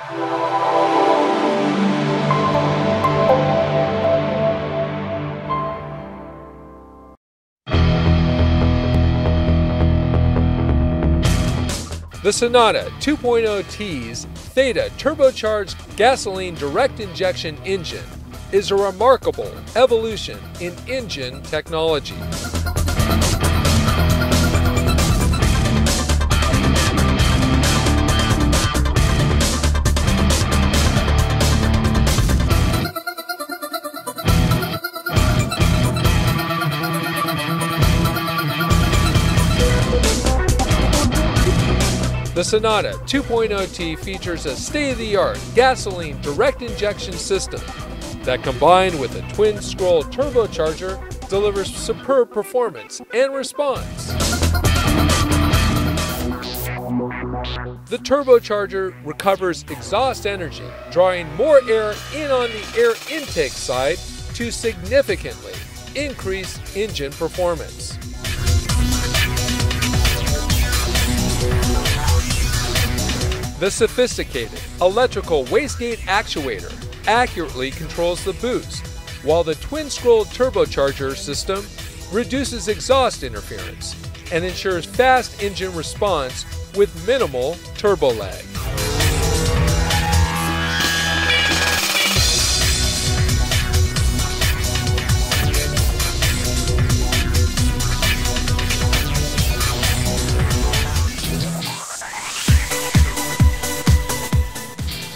The Sonata 2.0T's Theta turbocharged gasoline direct injection engine is a remarkable evolution in engine technology. The Sonata 2.0T features a state-of-the-art gasoline direct injection system that, combined with a twin-scroll turbocharger, delivers superb performance and response. The turbocharger recovers exhaust energy, drawing more air in on the air intake side to significantly increase engine performance. The sophisticated electrical wastegate actuator accurately controls the boost, while the twin-scroll turbocharger system reduces exhaust interference and ensures fast engine response with minimal turbo lag.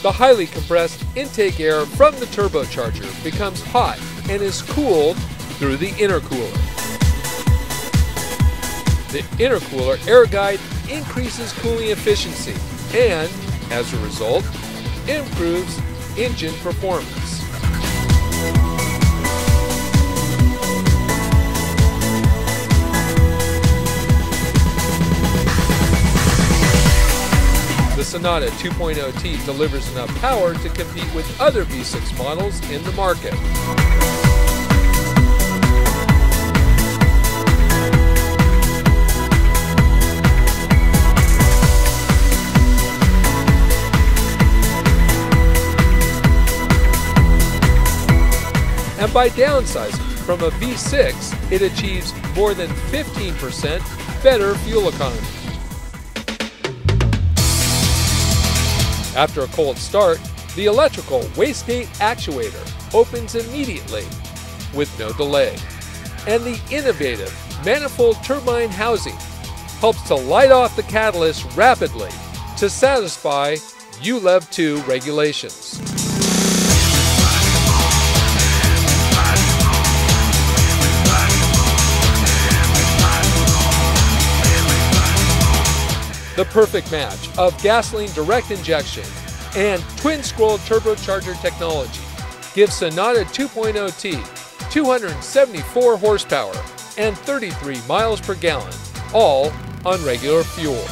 The highly compressed intake air from the turbocharger becomes hot and is cooled through the intercooler. The intercooler air guide increases cooling efficiency and, as a result, improves engine performance. The Sonata 2.0T delivers enough power to compete with other V6 models in the market. And by downsizing from a V6, it achieves more than 15% better fuel economy. After a cold start, the electrical wastegate actuator opens immediately with no delay, and the innovative manifold turbine housing helps to light off the catalyst rapidly to satisfy ULEV2 regulations. The perfect match of gasoline direct injection and twin-scroll turbocharger technology gives Sonata 2.0T 274 horsepower and 33 miles per gallon, all on regular fuel.